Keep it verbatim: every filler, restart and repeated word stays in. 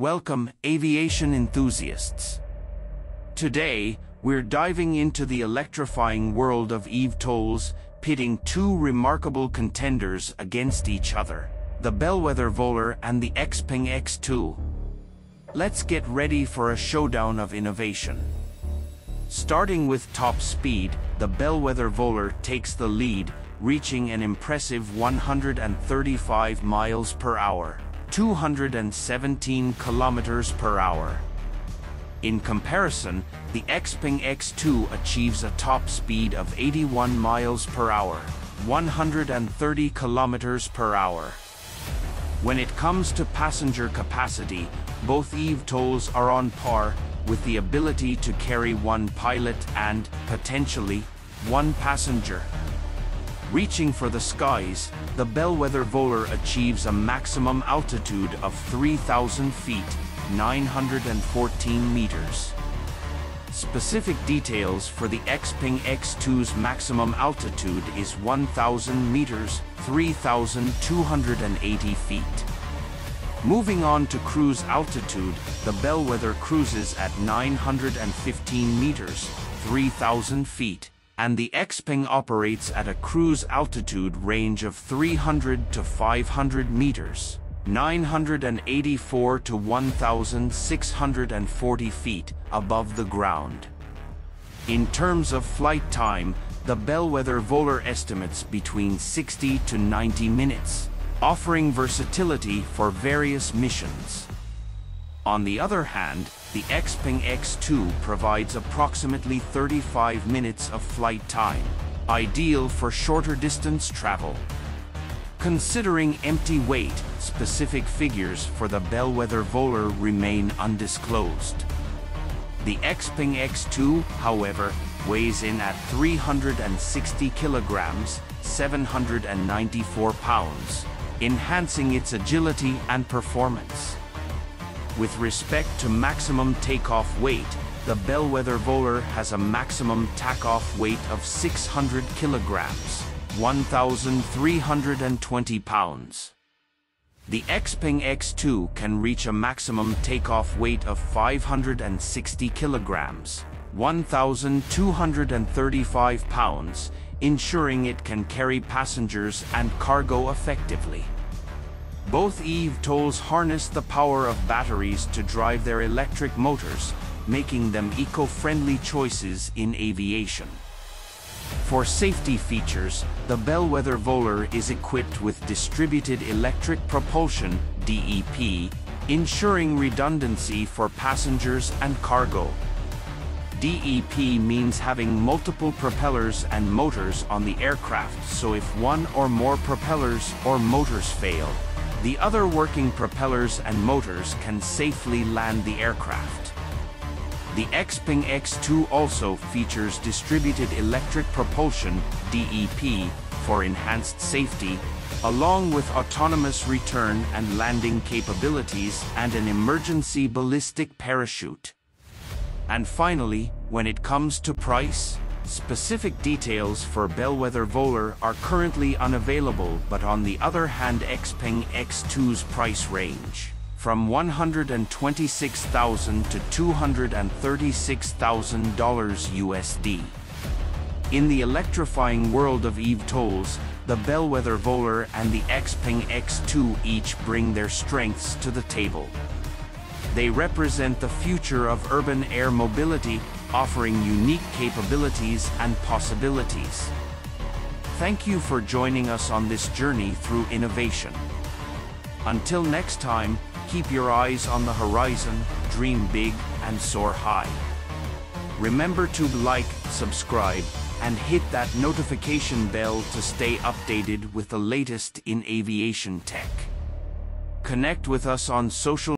Welcome, aviation enthusiasts. Today, we're diving into the electrifying world of eVTOLs, pitting two remarkable contenders against each other, the Bellwether Volar and the Xpeng X two. Let's get ready for a showdown of innovation. Starting with top speed, the Bellwether Volar takes the lead, reaching an impressive one hundred thirty-five miles per hour. two hundred seventeen kilometers per hour. In comparison, the Xpeng X two achieves a top speed of eighty-one miles per hour, one hundred thirty kilometers per hour. When it comes to passenger capacity, both eVTOLs are on par, with the ability to carry one pilot and, potentially, one passenger. Reaching for the skies, the Bellwether Volar achieves a maximum altitude of three thousand feet, nine hundred fourteen meters. Specific details for the Xpeng X two's maximum altitude is one thousand meters, three thousand two hundred eighty feet. Moving on to cruise altitude, the Bellwether cruises at nine hundred fifteen meters, three thousand feet. And the Xpeng operates at a cruise altitude range of three hundred to five hundred meters, nine hundred eighty-four to one thousand six hundred forty feet above the ground. In terms of flight time, the Bellwether Volar estimates between sixty to ninety minutes, offering versatility for various missions. On the other hand, the Xpeng X two provides approximately thirty-five minutes of flight time, ideal for shorter distance travel. Considering empty weight, specific figures for the Bellwether Volar remain undisclosed. The Xpeng X two, however, weighs in at three hundred sixty kilograms, seven hundred ninety-four pounds, enhancing its agility and performance. With respect to maximum takeoff weight, the Bellwether Volar has a maximum takeoff weight of six hundred kilograms, one thousand three hundred twenty pounds. The Xpeng X two can reach a maximum takeoff weight of five hundred sixty kilograms, one thousand two hundred thirty-five pounds, ensuring it can carry passengers and cargo effectively. Both eVTOLs harness the power of batteries to drive their electric motors, making them eco-friendly choices in aviation. For safety features, the Bellwether Volar is equipped with distributed electric propulsion D E P, ensuring redundancy for passengers and cargo. D E P means having multiple propellers and motors on the aircraft, so if one or more propellers or motors fail, the other working propellers and motors can safely land the aircraft. The Xpeng X two also features distributed electric propulsion D E P, for enhanced safety, along with autonomous return and landing capabilities and an emergency ballistic parachute. And finally, when it comes to price, specific details for Bellwether Volar are currently unavailable, but on the other hand, Xpeng X two's price range from one hundred twenty-six thousand dollars to two hundred thirty-six thousand dollars U S D. In the electrifying world of eVTOLs, the Bellwether Volar and the Xpeng X two each bring their strengths to the table. They represent the future of urban air mobility, offering unique capabilities and possibilities. Thank you for joining us on this journey through innovation. Until next time, keep your eyes on the horizon, dream big, and soar high. Remember to like, subscribe, and hit that notification bell to stay updated with the latest in aviation tech. Connect with us on social